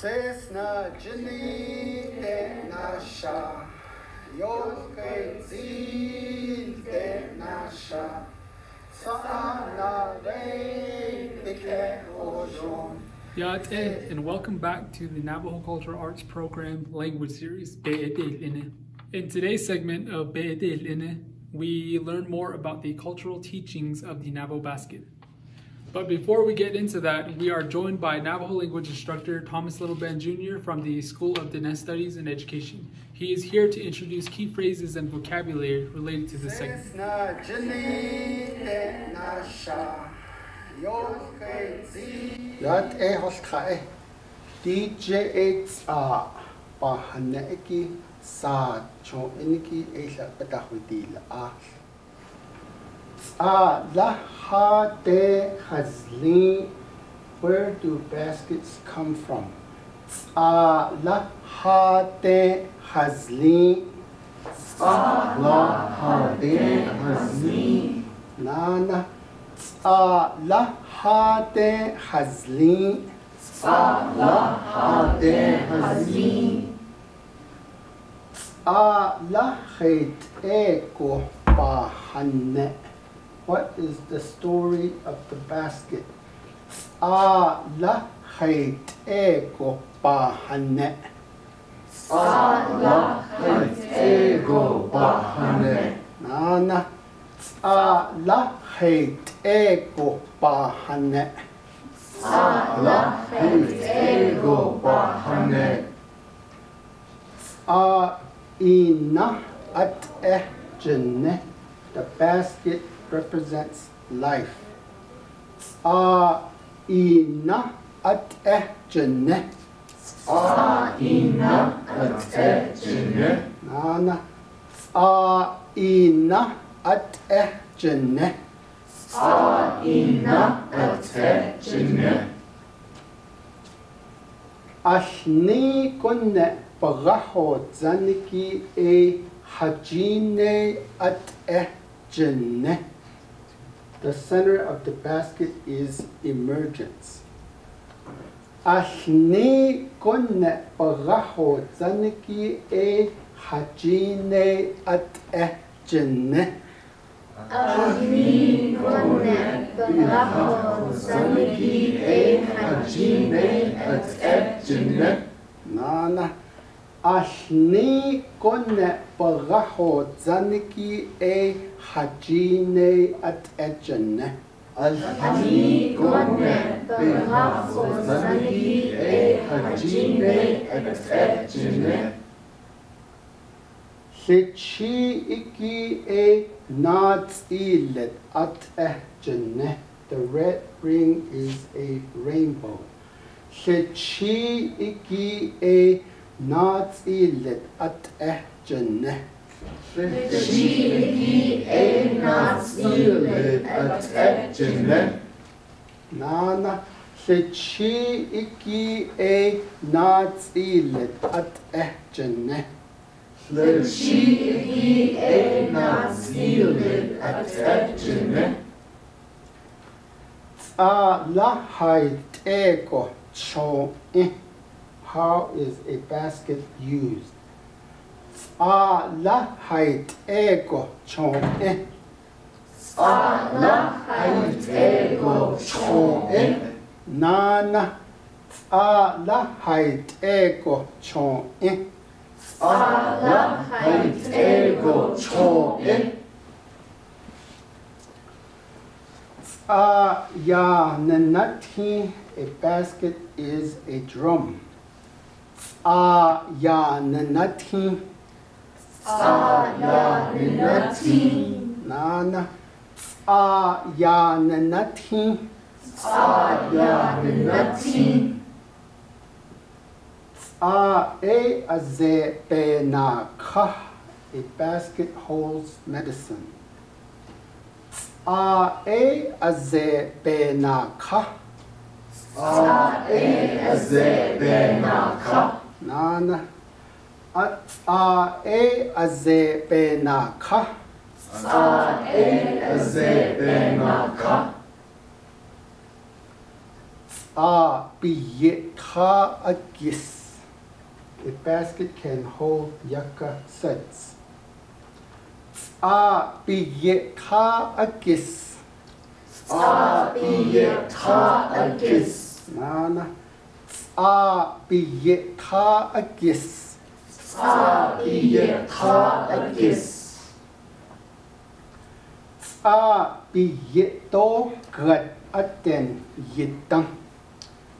Ses na jini te nasha, yoke zin te nasha, sana rei pike ojon. Ya'at'eh, and welcome back to the Navajo Cultural Arts Program Language Series, Bee ádeil'íní. In today's segment of Bee ádeil'íní, we learn more about the cultural teachings of the Navajo basket. But before we get into that, we are joined by Navajo language instructor Thomas Little Ben Jr. from the School of Diné Studies and Education. He is here to introduce key phrases and vocabulary related to this segment. Laha de hazli, where do baskets come from? Laha de hazli, laha de hazli, nana. Laha de hazli, laha de hazli. Lahit eko bahane. What is the story of the basket? Lahait ego bahane. Lahait ego bahane. Nana. Lahait ego bahane. Lahait ego bahane. Ina at jene. The basket represents life. Ina at jene. Ina at jene. Nana. Ina at jene. Ina at jene. Ashni kunne pagaho zaniki e hajine at jene. The center of the basket is emergence. Ashni kunne pagaho zaniki e hajine at jene. Ashni kunne pagaho zaniki e hajine at jene. Nana. Ashni kunne pagaho zaniki e hajine at jene. Ashni kunne pagaho zaniki e hajine at jene. Sechi iki e natsilet at jene. The red ring is a rainbow. Sechi iki e natsilet at jene. She a natsilet at jene. Nana. She iki a natsilet at jene. She iki a natsilet at jene. Lahait eko cho. How is a basket used? Lahait ego chon. Lahait ego chon. Nana. Lahait ego chon. Lahait ego chon. Ya nanati, a basket is a drum. Ya nanati. Ya nanati. Nana. Ya nanati. Ya nanati. E aze benaka. A basket holds medicine. E aze benaka. E aze benaka. Nana. E aze benaka. E aze benaka. a agis. A basket can hold yucca sets. Agis. Agis. Nana. Agis.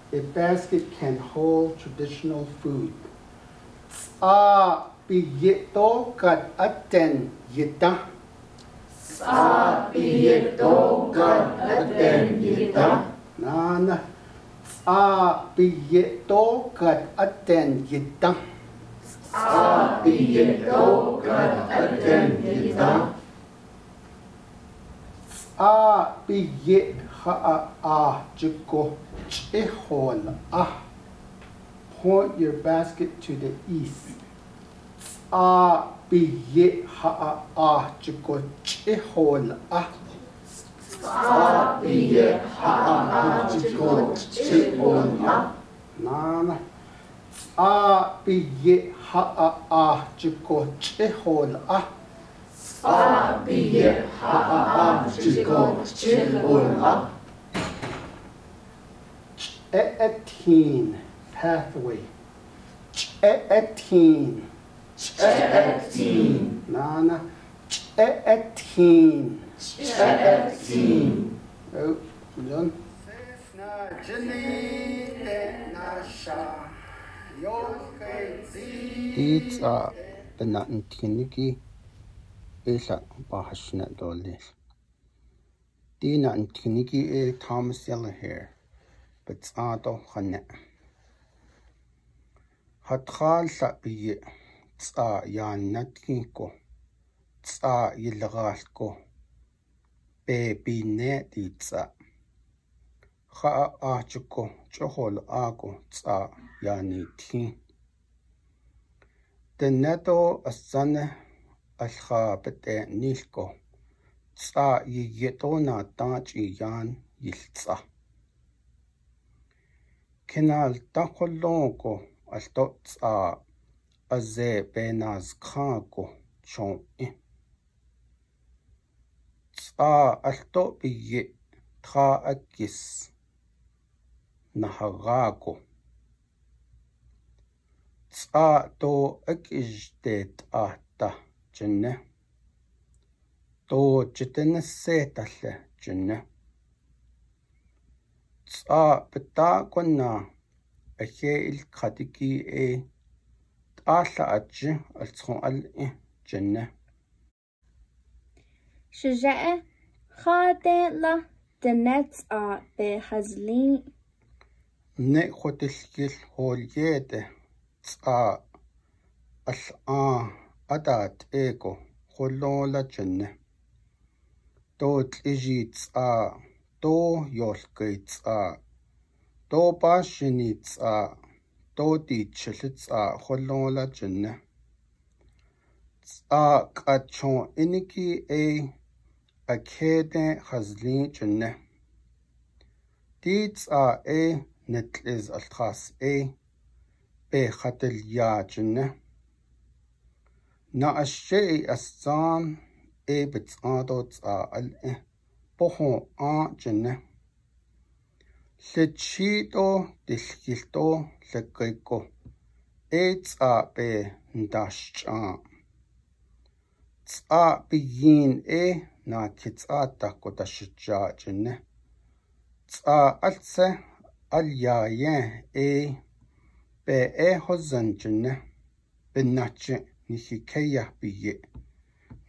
A basket can hold traditional food. Point your basket to the east. Pathway. Nana. Oh, done. These are the Nantiniki Esa Bahashna Dolis. The Nantiniki is Thomas Yellowhair, but it's not a honey. Hatkal sapiye tsa yanatkinko tsa yilgasko baby neti tsa ha achiko chohol ako tsa yaniti. The neto asana asha pete nisko tsa yetona tachi yan yiltsa. Kenal takolonko. As dots are as a benas cargo chong in. Tsar as dot be ye tra a kiss Naharago. Tsar do a kiss dead ata jene. Do jitene seta jene. Tsar betagona. A il katiki e tasha aji alson al in jenne. Shaja khade la the nets are be hazlin. Ne khotiskil holyete tsa as'a adat ego kholola jenne. Tot ejits a to yolkits a. Do bashinits are, do teachers are, holola jene. Tsar kachon iniki a kede haslin jene. Deeds are a net is a tras a, be hatel ya jene. Na a shay a son, a bits adots are al e, boho a jene. The cheeto, the skilto, the greco. It's a be dashed arm. It's a begin a nakits a takodashajajin. It's a atse alyayen a be a hosanjin. Benache nishikeya be ye.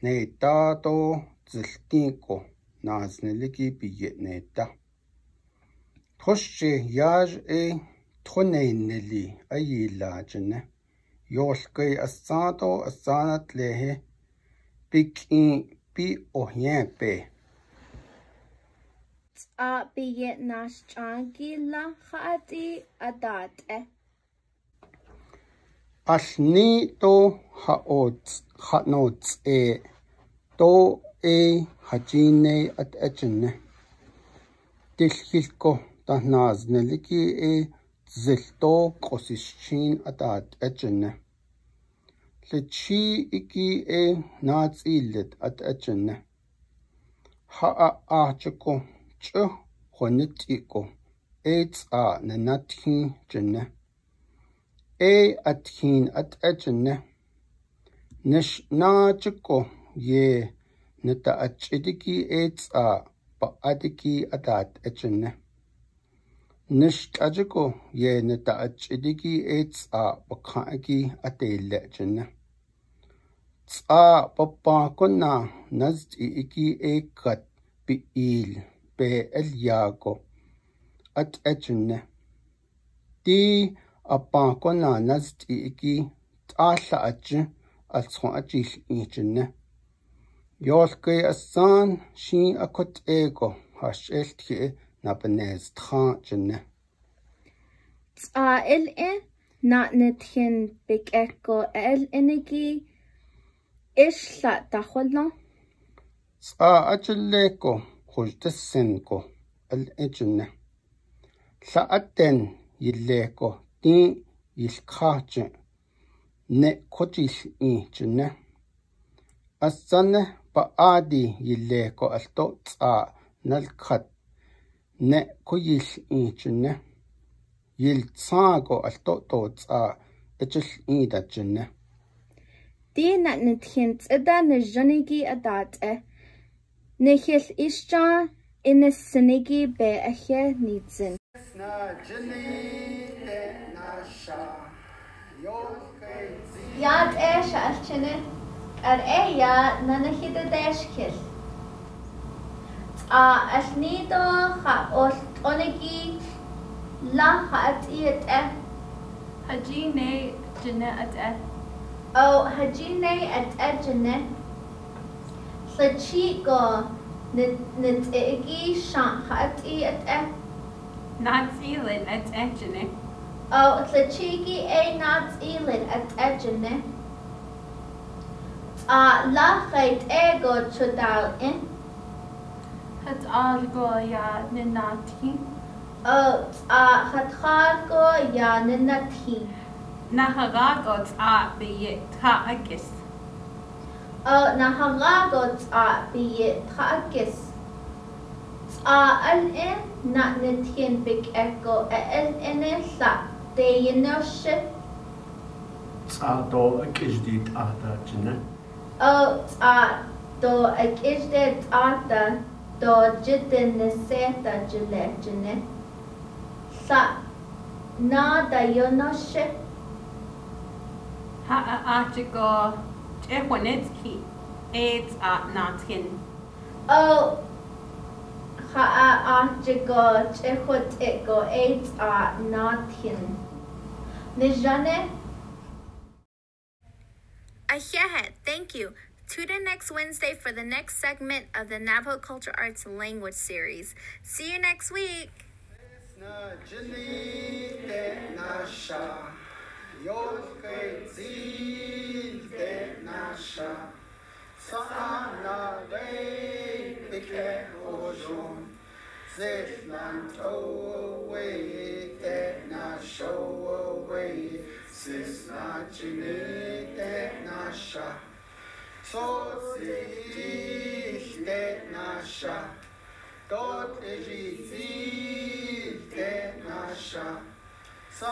Ne dado zilkinko nazneliki be ye neta. Toshe yaj e tonei neli a yilajene. Yoske asato asanat lehe big in pi ohien pe. Tsa biyet nash changi la hati adate. Asni to haots hatnots e to e hajine at etchene. This is tahnaznelik e zilto kosishin atat etchene. Lechi iki e nats illet at etchene. Ha a cheko cho honitiko. Aids are nanatin jene. A atkin at etchene. Nish na cheko ye neta atchidiki aids are. Paadiki atat etchene. Nisht ajiko ye neta atchidiki aids are bakaki atelechene. Tsa papa kona nazdi iki ekat be il be eliago at etchene. Di apa kona nazdi iki tasha atchen at son atchis etchene. Yoske a son, she a cut ego, hush esque, napanez tranchene. El e, not netin big echo el enigi, ish sat da holno. Sa acheleco, who's the senko, el engine. Sa aten, ye leco, din is carchen, ne cotis engine. A son. Adi yileko as tots are nalkat ne koyis inchine. Yil tsago as tots are etches in that gene. Dear not hints a dan a janigi a dat eh. Nehis ischa in a sinigi be a hair needsin. Yad ash as chene. Ar eia nana hida deshkil. Asnido ha onegi la hat iet eh. Hajine jene at eh. Oh, hajine at eh jene. Slachiko nit egi shan hat iet eh. Not feeling at eh jene. Oh, slachiki e not feeling at eh jene. La fate ego to dal in. Hat algo ya ninati. Oh, hat algo ya ninati. Naharagot a be traagis. Oh, naharagot a be traagis. Al in not nitin big echo, el in is that they in no ship. Tado a kisdit ada jene. Oh, do a kishdet arta, do jitten neseta jilejene. Sa, nada yonoshe. Ha article, Jehonetki, aids are not him. Oh, ha article, Jehoteko, aids are not him. Nijane? Ashahat, thank you. Tune in next Wednesday for the next segment of the Navajo Cultural Arts Language Series. See you next week. Sis na chini te nasha, so si te nasha, tot eji te nasha, sa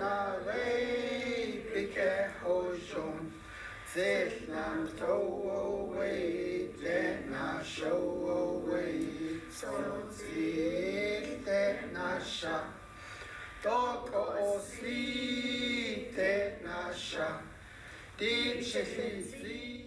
na rei pike hojon, sis na throw away te nasha away, so si te nasha, tot o si. Nasha, did she see?